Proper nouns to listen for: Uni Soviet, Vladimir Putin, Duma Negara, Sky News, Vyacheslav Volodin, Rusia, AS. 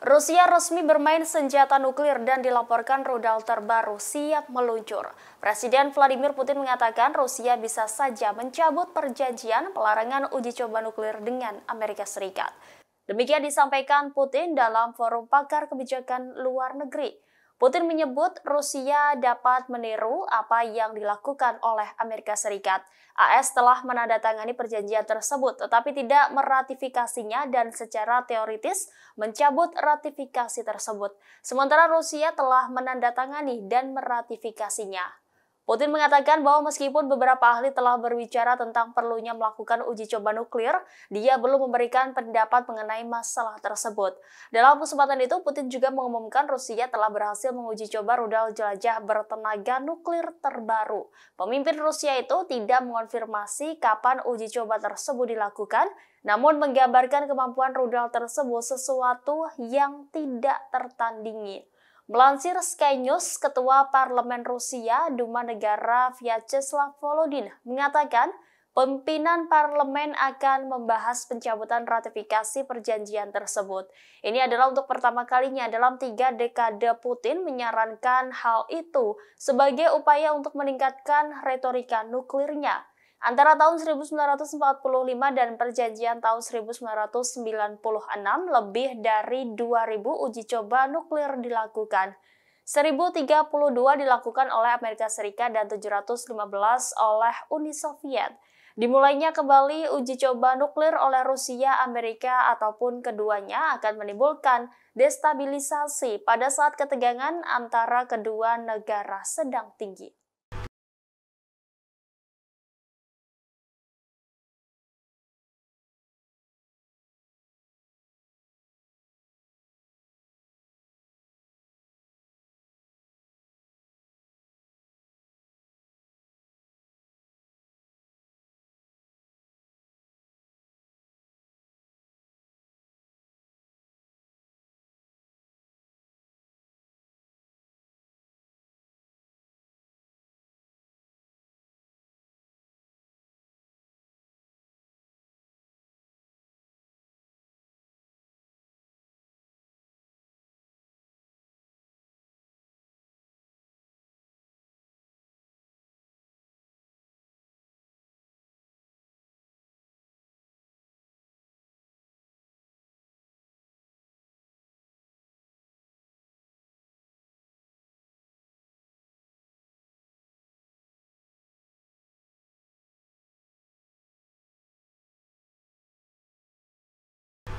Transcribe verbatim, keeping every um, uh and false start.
Rusia resmi bermain senjata nuklir dan dilaporkan rudal terbaru siap meluncur. Presiden Vladimir Putin mengatakan Rusia bisa saja mencabut perjanjian pelarangan uji coba nuklir dengan Amerika Serikat. Demikian disampaikan Putin dalam forum pakar kebijakan luar negeri. Putin menyebut Rusia dapat meniru apa yang dilakukan oleh Amerika Serikat. A S telah menandatangani perjanjian tersebut, tetapi tidak meratifikasinya dan secara teoritis mencabut ratifikasi tersebut. Sementara Rusia telah menandatangani dan meratifikasinya. Putin mengatakan bahwa meskipun beberapa ahli telah berbicara tentang perlunya melakukan uji coba nuklir, dia belum memberikan pendapat mengenai masalah tersebut. Dalam kesempatan itu, Putin juga mengumumkan Rusia telah berhasil menguji coba rudal jelajah bertenaga nuklir terbaru. Pemimpin Rusia itu tidak mengonfirmasi kapan uji coba tersebut dilakukan, namun menggambarkan kemampuan rudal tersebut sesuatu yang tidak tertandingi. Melansir Sky News, Ketua Parlemen Rusia, Duma Negara Vyacheslav Volodin mengatakan pimpinan parlemen akan membahas pencabutan ratifikasi perjanjian tersebut. Ini adalah untuk pertama kalinya dalam tiga dekade Putin menyarankan hal itu sebagai upaya untuk meningkatkan retorika nuklirnya. Antara tahun seribu sembilan ratus empat puluh lima dan perjanjian tahun seribu sembilan ratus sembilan puluh enam, lebih dari dua ribu uji coba nuklir dilakukan. seribu tiga puluh dua dilakukan oleh Amerika Serikat dan tujuh ratus lima belas oleh Uni Soviet. Dimulainya kembali uji coba nuklir oleh Rusia, Amerika, ataupun keduanya akan menimbulkan destabilisasi pada saat ketegangan antara kedua negara sedang tinggi.